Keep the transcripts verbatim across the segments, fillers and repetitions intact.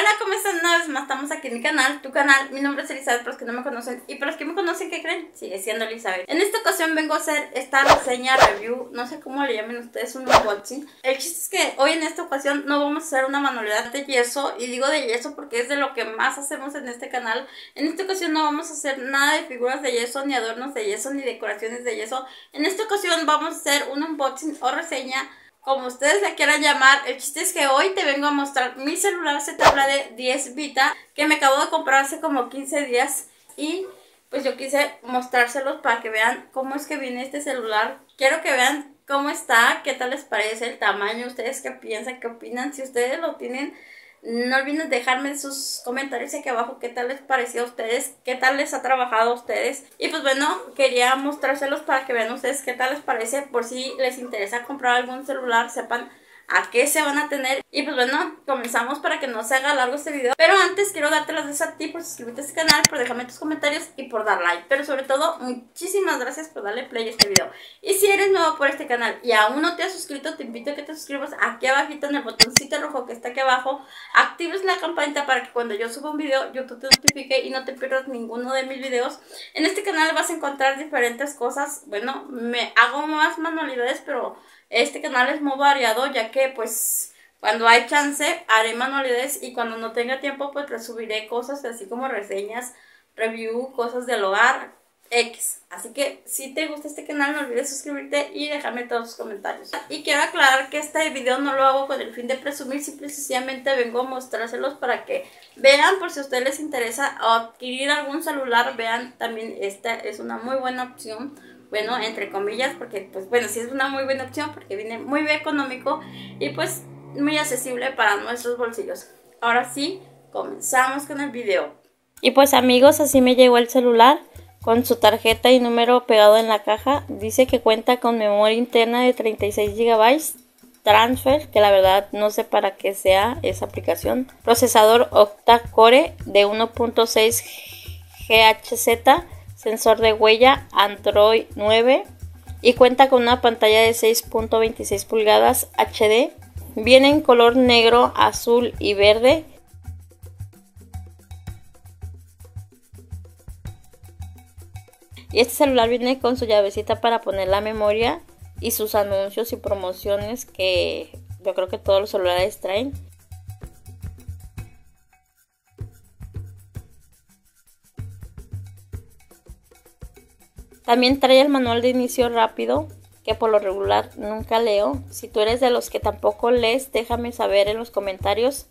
Hola, ¿cómo están? Una vez más estamos aquí en mi canal, tu canal. Mi nombre es Elizabeth, para los que no me conocen. Y para los que me conocen, ¿qué creen? Sigue siendo Elizabeth. En esta ocasión vengo a hacer esta reseña, review, no sé cómo le llamen ustedes, un unboxing. El chiste es que hoy en esta ocasión no vamos a hacer una manualidad de yeso. Y digo de yeso porque es de lo que más hacemos en este canal. En esta ocasión no vamos a hacer nada de figuras de yeso, ni adornos de yeso, ni decoraciones de yeso. En esta ocasión vamos a hacer un unboxing o reseña, como ustedes la quieran llamar. El chiste es que hoy te vengo a mostrar mi celular Z T E Blade diez Vita, que me acabo de comprar hace como quince días. Y pues yo quise mostrárselos para que vean cómo es que viene este celular. Quiero que vean cómo está, qué tal les parece, el tamaño, ustedes qué piensan, qué opinan. Si ustedes lo tienen, no olviden dejarme sus comentarios aquí abajo, qué tal les pareció a ustedes, qué tal les ha trabajado a ustedes. Y pues bueno, quería mostrárselos para que vean ustedes qué tal les parece, por si les interesa comprar algún celular, sepan a qué se van a tener. Y pues bueno, comenzamos para que no se haga largo este video. Pero antes quiero darte las gracias a ti por suscribirte a este canal, por dejarme tus comentarios y por dar like. Pero sobre todo, muchísimas gracias por darle play a este video. Y si eres nuevo por este canal y aún no te has suscrito, te invito a que te suscribas aquí abajito en el botoncito rojo que está aquí abajo. Actives la campanita para que cuando yo suba un video, YouTube te notifique y no te pierdas ninguno de mis videos. En este canal vas a encontrar diferentes cosas. Bueno, me hago más manualidades, pero este canal es muy variado, ya que pues cuando hay chance haré manualidades y cuando no tenga tiempo pues les subiré cosas así como reseñas, review, cosas del hogar, X. Así que si te gusta este canal no olvides suscribirte y dejarme todos tus comentarios. Y quiero aclarar que este video no lo hago con el fin de presumir, simple y sencillamente vengo a mostrárselos para que vean, por si a ustedes les interesa adquirir algún celular, vean también esta es una muy buena opción. Bueno, entre comillas, porque pues bueno, sí es una muy buena opción porque viene muy bien económico y pues muy accesible para nuestros bolsillos. Ahora sí, comenzamos con el video. Y pues amigos, así me llegó el celular con su tarjeta y número pegado en la caja. Dice que cuenta con memoria interna de treinta y seis gigabytes, transfer, que la verdad no sé para qué sea esa aplicación, procesador octa-core de uno punto seis gigahercios, sensor de huella Android nueve y cuenta con una pantalla de seis punto veintiséis pulgadas H D. Viene en color negro, azul y verde. Y este celular viene con su llavecita para poner la memoria y sus anuncios y promociones que yo creo que todos los celulares traen. También trae el manual de inicio rápido, que por lo regular nunca leo. Si tú eres de los que tampoco lees, déjame saber en los comentarios.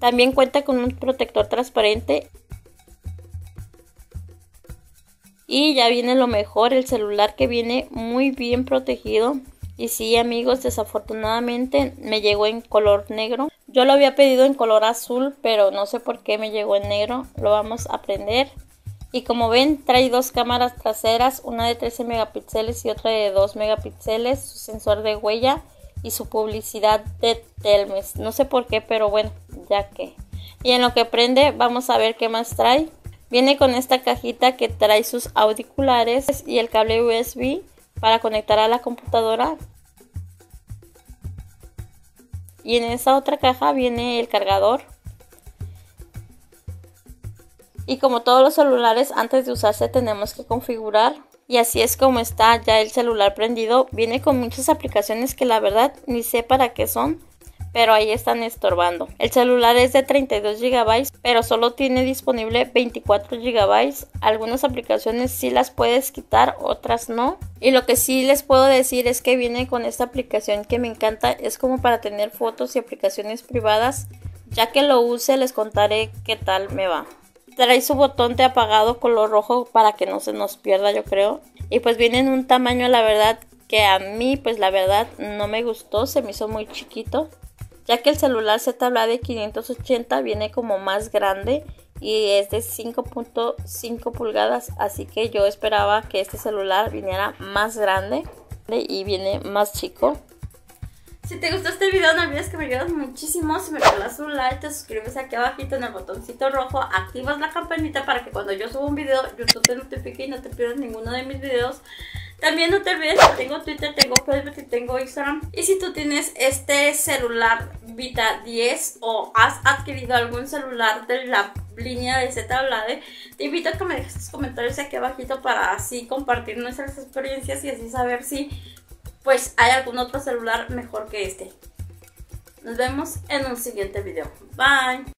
También cuenta con un protector transparente. Y ya viene lo mejor, el celular que viene muy bien protegido. Y sí amigos, desafortunadamente me llegó en color negro. Yo lo había pedido en color azul, pero no sé por qué me llegó en negro. Lo vamos a aprender. Y como ven, trae dos cámaras traseras, una de trece megapíxeles y otra de dos megapíxeles, su sensor de huella y su publicidad de Telmex. No sé por qué, pero bueno, ya que. Y en lo que prende, vamos a ver qué más trae. Viene con esta cajita que trae sus auriculares y el cable U S B para conectar a la computadora. Y en esa otra caja viene el cargador. Y como todos los celulares, antes de usarse tenemos que configurar. Y así es como está ya el celular prendido. Viene con muchas aplicaciones que la verdad ni sé para qué son, pero ahí están estorbando. El celular es de treinta y dos gigabytes, pero solo tiene disponible veinticuatro gigabytes. Algunas aplicaciones sí las puedes quitar, otras no. Y lo que sí les puedo decir es que viene con esta aplicación que me encanta. Es como para tener fotos y aplicaciones privadas. Ya que lo use les contaré qué tal me va. Trae su botón de apagado color rojo para que no se nos pierda, yo creo. Y pues viene en un tamaño, la verdad, que a mí, pues la verdad, no me gustó. Se me hizo muy chiquito. Ya que el celular Z T E Blade quinientos ochenta viene como más grande y es de cinco punto cinco pulgadas. Así que yo esperaba que este celular viniera más grande y viene más chico. Si te gustó este video, no olvides que me ayudas muchísimo si me regalas un like, te suscribes aquí abajito en el botoncito rojo, activas la campanita para que cuando yo suba un video, YouTube te notifique y no te pierdas ninguno de mis videos. También no te olvides que tengo Twitter, tengo Facebook y tengo Instagram. Y si tú tienes este celular Vita diez o has adquirido algún celular de la línea de Z T E Blade, te invito a que me dejes tus comentarios aquí abajito para así compartir nuestras experiencias y así saber si pues hay algún otro celular mejor que este. Nos vemos en un siguiente video. Bye.